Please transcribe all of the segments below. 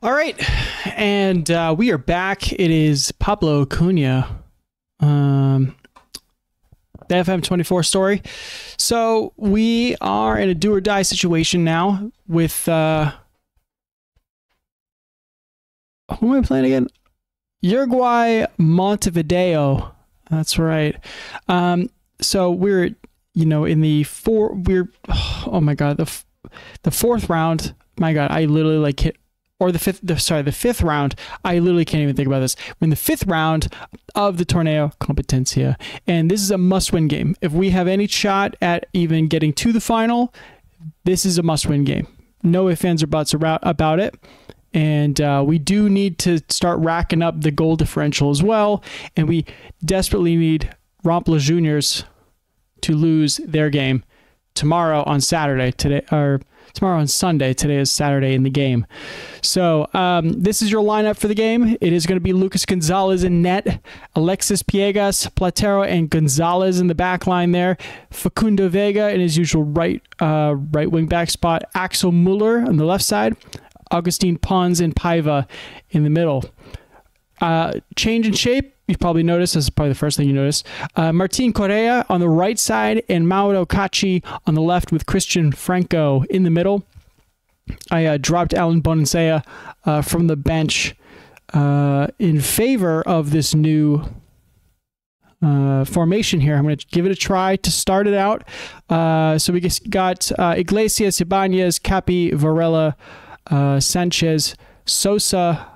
All right, and we are back. It is Pablo Acuña, the FM24 story. So we are in a do or die situation now with who am I playing again? Uruguay Montevideo. That's right. So we're, you know, in the fourth round. My God, I literally like hit. Or the fifth round. I literally can't even think about this. We're in the fifth round of the Torneo Competencia. And this is a must-win game. If we have any shot at even getting to the final, this is a must-win game. No ifs, ands, or buts about it. And we do need to start racking up the goal differential as well. And we desperately need Rampla Juniors to lose their game tomorrow on Saturday. Tomorrow on Sunday. Today is Saturday in the game. So this is your lineup for the game. It is going to be Lucas Gonzalez in net, Alexis Piegas, Platero, and Gonzalez in the back line there. Facundo Vega in his usual right wing back spot. Axel Muller on the left side. Agustin Pons and Paiva in the middle. Change in shape. You probably noticed, this is probably the first thing you notice. Martín Correa on the right side and Mauro Kachi on the left with Christian Franco in the middle. I dropped Alan Bonensea from the bench in favor of this new formation here. I'm going to give it a try to start it out. So we got Iglesias, Ibáñez, Capi, Varela, Sanchez, Sosa,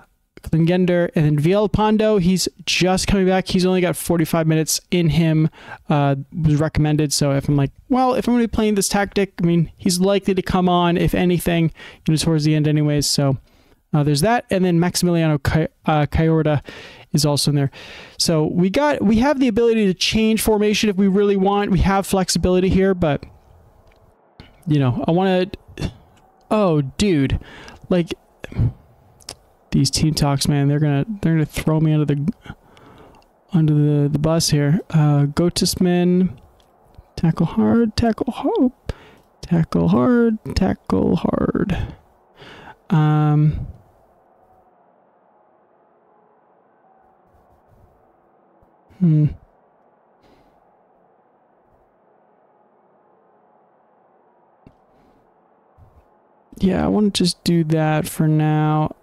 Klingender, and then Villalpando. He's just coming back. He's only got 45 minutes in him. Was recommended. So if I'm like, well, if I'm going to be playing this tactic, I mean, he's likely to come on, if anything, you know, towards the end anyways. So there's that. And then Maximiliano Cajorda is also in there. So we have the ability to change formation if we really want. We have flexibility here, but, you know, I want to... Oh, dude. Like... These team talks, man, they're gonna throw me under the bus here. Go to Smin, tackle hard, tackle hope, tackle hard, tackle hard. Yeah, I want to just do that for now.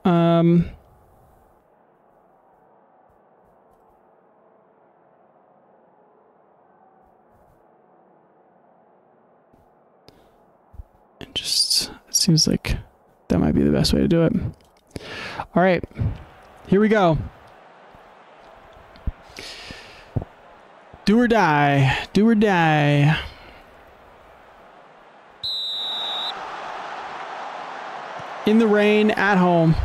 It just seems like that might be the best way to do it. All right, here we go. Do or die, do or die. In the rain, at home.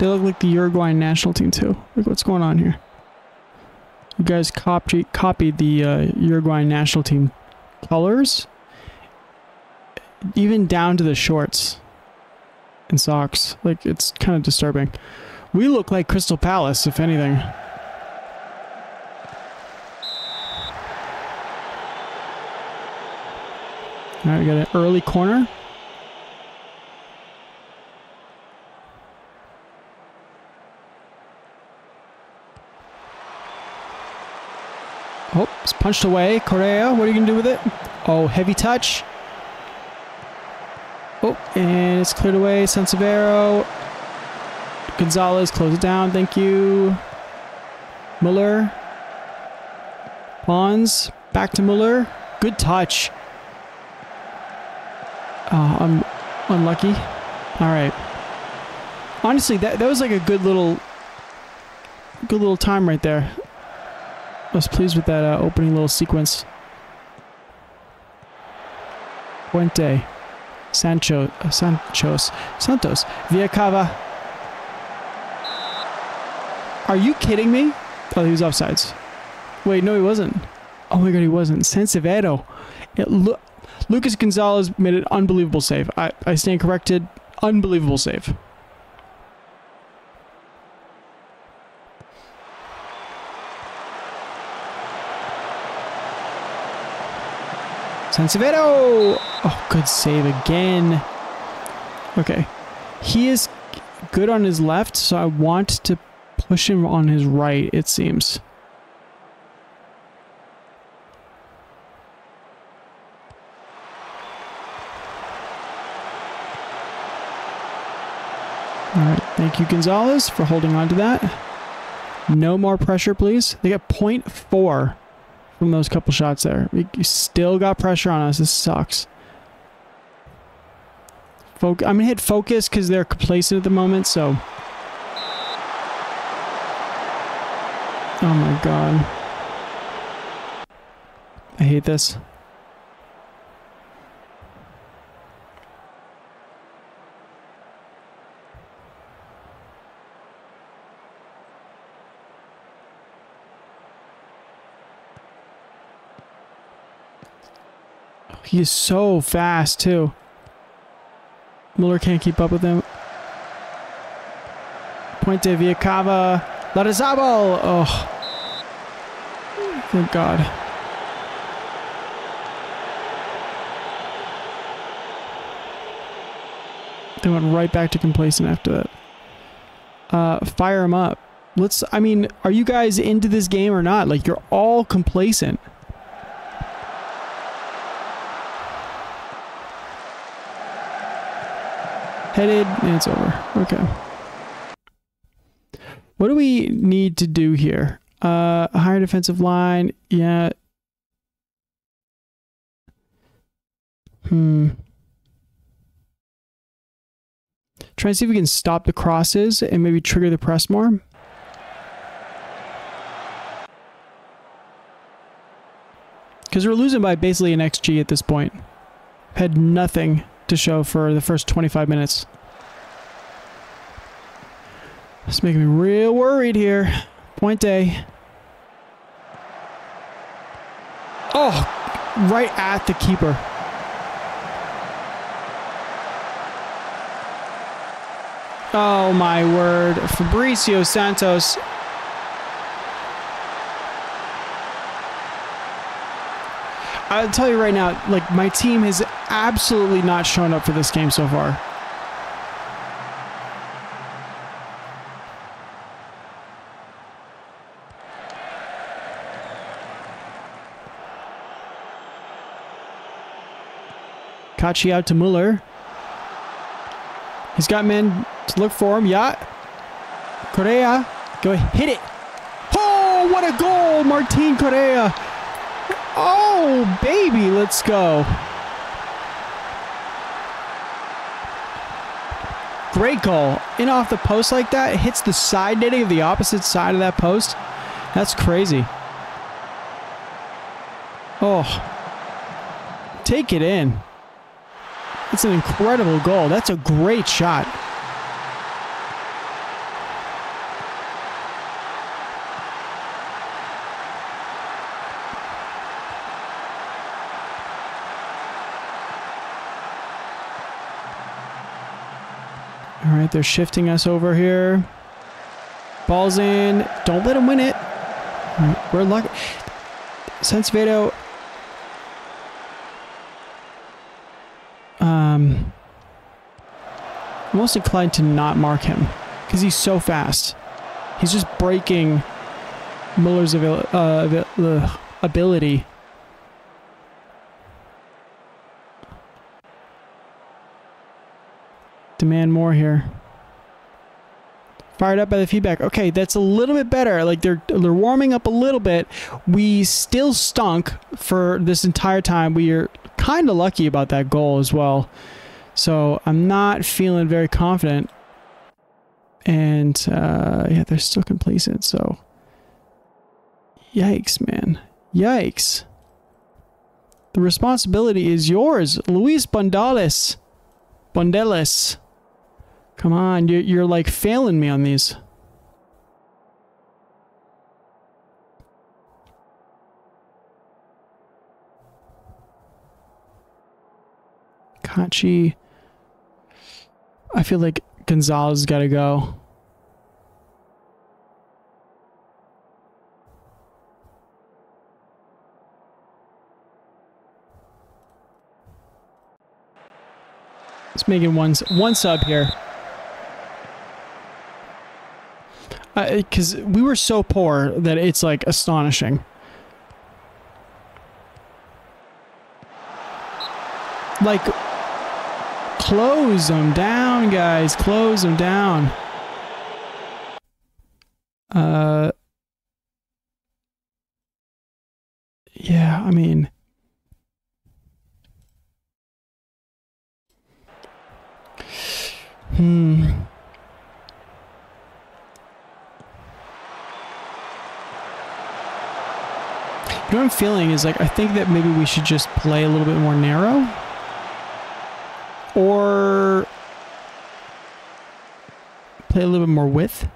They look like the Uruguayan national team, too. Look what's going on here. You guys copied the Uruguayan national team colors. Even down to the shorts and socks. Like, it's kind of disturbing. We look like Crystal Palace, if anything. All right, we got an early corner. Oh, it's punched away. Correa, what are you going to do with it? Oh, heavy touch. Oh, and it's cleared away. Sansevero. Gonzalez, close it down. Thank you. Muller. Pons. Back to Muller. Good touch. I'm unlucky. All right. Honestly, that was like a good little time right there. I was pleased with that opening little sequence. Puente, Santos, Villacava. Are you kidding me? Oh, he was offsides. Wait, no, he wasn't. Oh my God, he wasn't. Sansevero. Lucas Gonzalez made an unbelievable save. I stand corrected. Unbelievable save. Sansevero! Oh, good save again. Okay. He is good on his left, so I want to push him on his right, it seems. All right, thank you, Gonzalez, for holding on to that. No more pressure, please. They got 0.4 from those couple shots there. You still got pressure on us. This sucks. I'm going to hit focus because they're complacent at the moment, so... Oh my god. I hate this. He is so fast, too. Muller can't keep up with him. Puente, Villacava, Larrazabal. Oh, thank God. They went right back to complacent after that. Fire him up. Let's. I mean, are you guys into this game or not? Like, you're all complacent. Headed, and it's over. Okay. What do we need to do here? A higher defensive line. Yeah. Try and see if we can stop the crosses and maybe trigger the press more. Because we're losing by basically an XG at this point. Had nothing to show for the first 25 minutes. It's making me real worried here. Puente. Oh, right at the keeper. Oh my word. Fabricio Santos. I'll tell you right now, like, my team has absolutely not shown up for this game so far. Kachi out to Muller. He's got men to look for him. Yeah. Correa. Go hit it. Oh, what a goal, Martín Correa. Oh, baby, let's go. Great goal. In off the post like that, it hits the side netting of the opposite side of that post. That's crazy. Oh, take it in. It's an incredible goal. That's a great shot. Alright, they're shifting us over here. Ball's in. Don't let him win it. Right, we're lucky. Sansevero. I'm most inclined to not mark him because he's so fast. He's just breaking Muller's ability. Demand more here. Fired up by the feedback. Okay, that's a little bit better. Like, they're warming up a little bit. We still stunk for this entire time. We are kind of lucky about that goal as well. So I'm not feeling very confident. And yeah, they're still complacent. So yikes, man. Yikes. The responsibility is yours, Luis Bondales. Come on, you're like failing me on these. Kachi. I feel like Gonzalez's got to go. Let's make it one sub here. because we were so poor that it's like astonishing. Like, close them down, guys. Close them down. Yeah, I mean, You know what I'm feeling is, like, I think that maybe we should just play a little bit more narrow. Or play a little bit more width.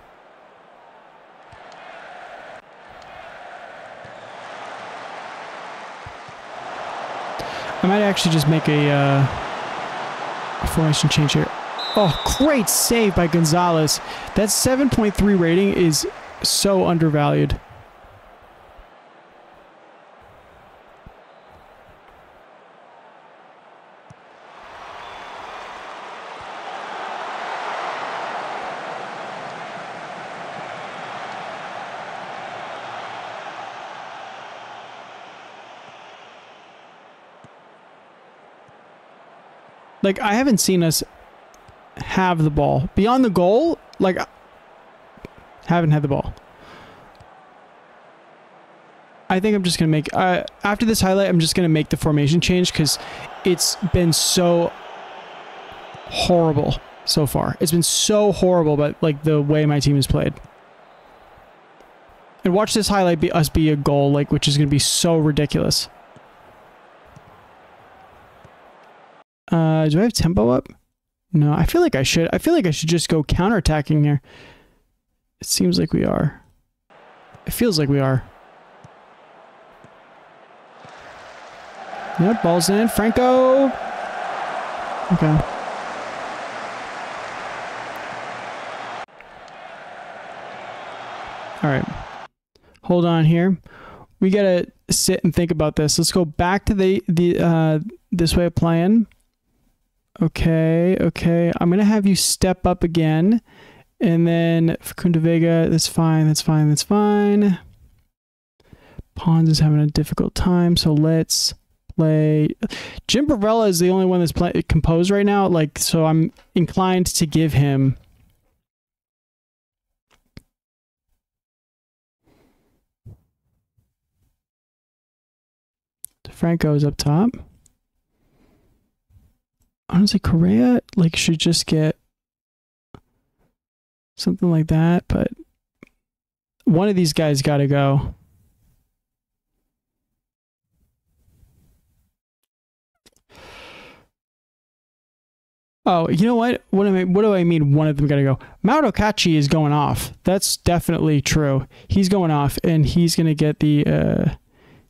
I might actually just make a formation change here. Oh, great save by Gonzalez. That 7.3 rating is so undervalued. Like, I haven't seen us have the ball. Beyond the goal, like, I haven't had the ball. I think I'm just going to make... after this highlight, I'm just going to make the formation change because it's been so horrible so far. It's been so horrible, but, like, the way my team has played. And watch this highlight be us be a goal, like, which is going to be so ridiculous. Do I have tempo up? No, I feel like I should. I feel like I should just go counterattacking here. It seems like we are. It feels like we are. Yep, ball's in. Franco! Okay. Alright. Hold on here. We gotta sit and think about this. Let's go back to the this way of playing. Okay, okay. I'm going to have you step up again. And then Facundo Vega, that's fine, that's fine, that's fine. Pons is having a difficult time, so let's play. Jim Borella is the only one that's composed right now, like, so I'm inclined to give him. DeFranco is up top. Honestly, Correa, like, should just get something like that, but one of these guys got to go. Oh, you know what? What do I mean one of them got to go? Mauro Kachi is going off. That's definitely true. He's going off, and he's going to get the...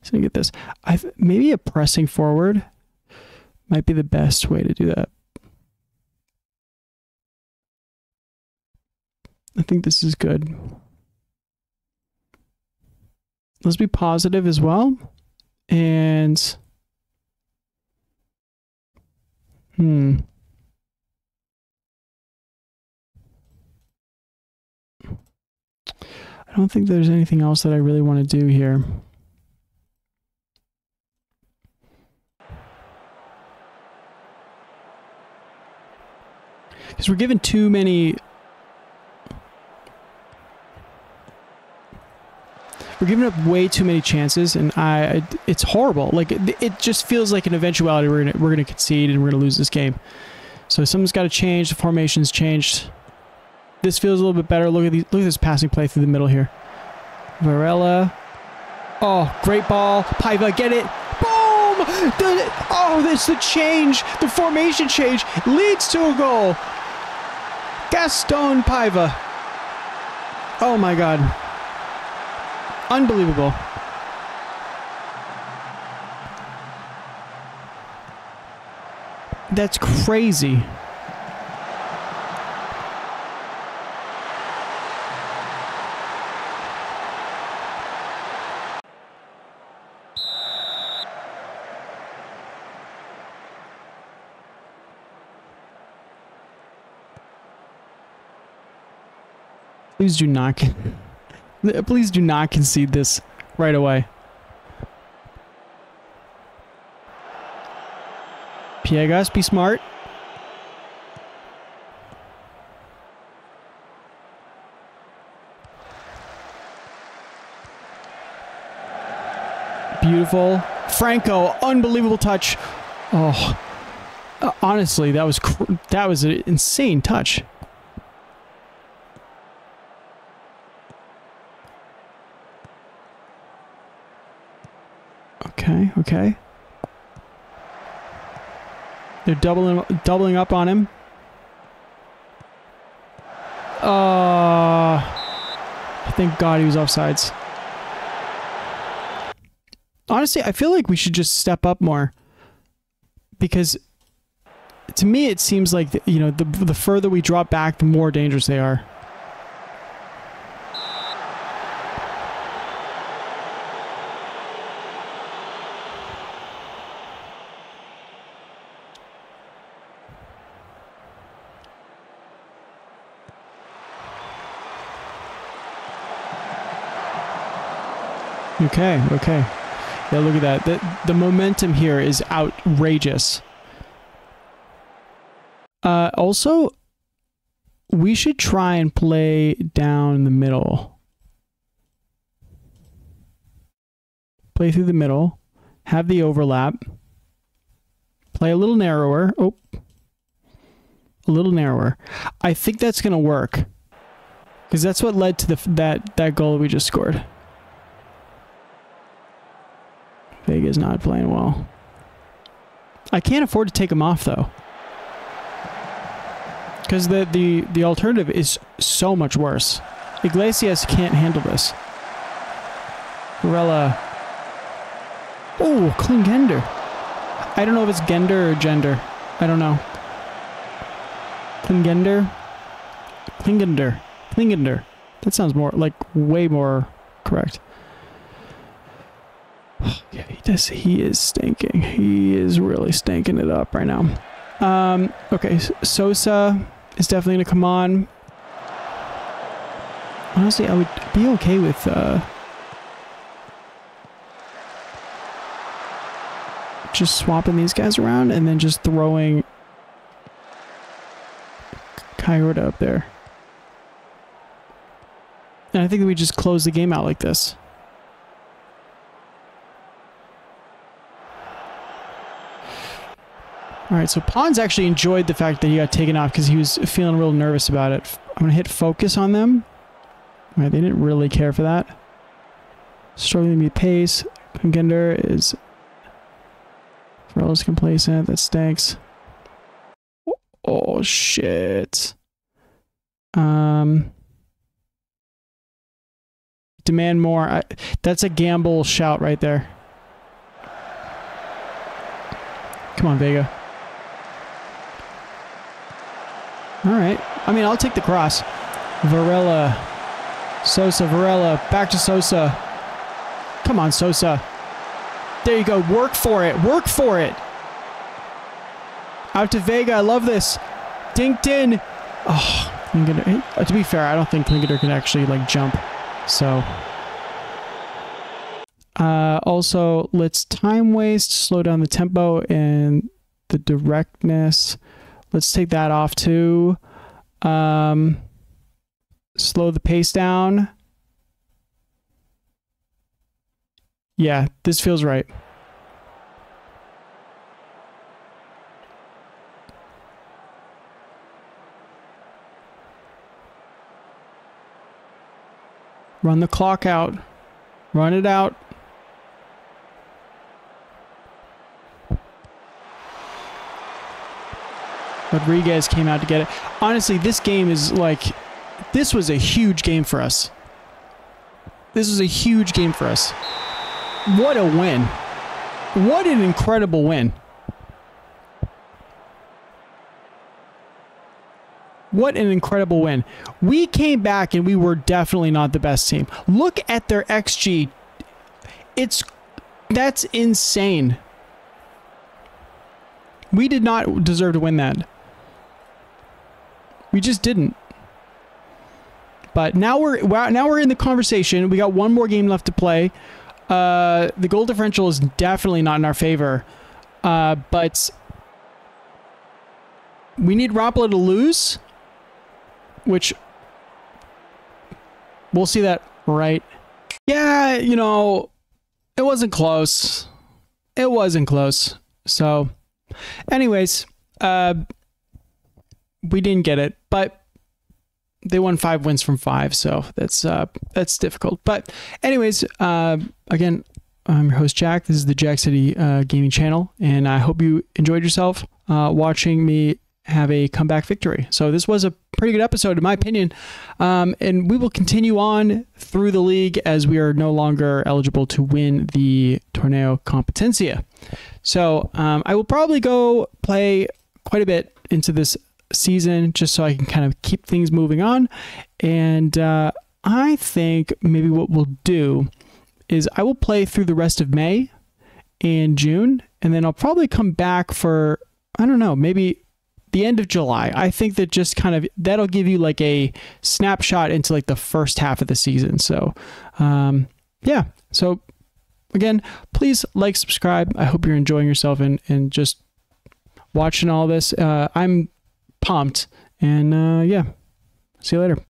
he's going to get this. Maybe a pressing forward might be the best way to do that. I think this is good. Let's be positive as well. And... I don't think there's anything else that I really want to do here. Because we're given too many... We're giving up way too many chances, and it's horrible. Like, it just feels like an eventuality we're gonna concede and we're gonna lose this game. So something's got to change. The formation's changed. This feels a little bit better. Look at this passing play through the middle here. Varela. Oh, great ball. Paiva, get it. Boom! That's the change. The formation change leads to a goal. Gaston Paiva. Oh my god. Unbelievable. That's crazy. Please do not. Please do not concede this right away. Piegas, be smart. Beautiful. Franco, unbelievable touch. Oh, honestly, that was an insane touch. Okay, okay. They're doubling up on him. Thank God he was offsides. Honestly, I feel like we should just step up more, because to me it seems like the further we drop back, the more dangerous they are. Okay, okay. Yeah, look at that. The momentum here is outrageous. Also, we should try and play down the middle. Play through the middle. Have the overlap. Play a little narrower. Oh. A little narrower. I think that's going to work. Because that's what led to that goal we just scored. Vega's not playing well. I can't afford to take him off though, because the alternative is so much worse. Iglesias can't handle this. Varela. Oh, Klingender. I don't know if it's Gender or Gender. I don't know. Klingender. Klingender. Klingender. That sounds more like way more correct. Yeah, he does. He is stinking. He is really stinking it up right now. Okay, Sosa is definitely going to come on. Honestly, I would be okay with... just swapping these guys around and then just throwing... Kyroda up there. And I think that we just close the game out like this. All right, so Pons actually enjoyed the fact that he got taken off because he was feeling real nervous about it. I'm going to hit focus on them. All right, they didn't really care for that. Struggling to beat pace. Contender is... Varela's complacent. That stinks. Oh, shit. Demand more. That's a gamble shout right there. Come on, Vega. All right. I mean, I'll take the cross. Varela. Sosa, Varela. Back to Sosa. Come on, Sosa. There you go. Work for it. Work for it. Out to Vega. I love this. Dinked in. Oh, Klingender. To be fair, I don't think Klingender can actually, like, jump. So... also, let's time waste, slow down the tempo and the directness. Let's take that off too. Slow the pace down. Yeah, this feels right. Run the clock out. Run it out. Rodriguez came out to get it. Honestly, this game is like... This was a huge game for us. This was a huge game for us. What a win. What an incredible win. What an incredible win. We came back and we were definitely not the best team. Look at their XG. That's insane. We did not deserve to win that. We just didn't. But now we're in the conversation. We got one more game left to play. The goal differential is definitely not in our favor, but we need Rampla to lose, which we'll see that, right? Yeah, you know, it wasn't close. It wasn't close. So anyways, we didn't get it, but they won 5 wins from 5, so that's difficult. But anyways, again, I'm your host Jack. This is the Jack City Gaming Channel, and I hope you enjoyed yourself watching me have a comeback victory. So this was a pretty good episode, in my opinion, and we will continue on through the league as we are no longer eligible to win the Torneo Competencia. So I will probably go play quite a bit into this season just so I can kind of keep things moving on. And I think maybe what we'll do is I will play through the rest of May and June, and then I'll probably come back for, I don't know, maybe the end of July. I think that just kind of, that'll give you like a snapshot into like the first half of the season. So yeah, so again, please like, subscribe. I hope you're enjoying yourself and just watching all this. I'm pumped, and yeah, see you later.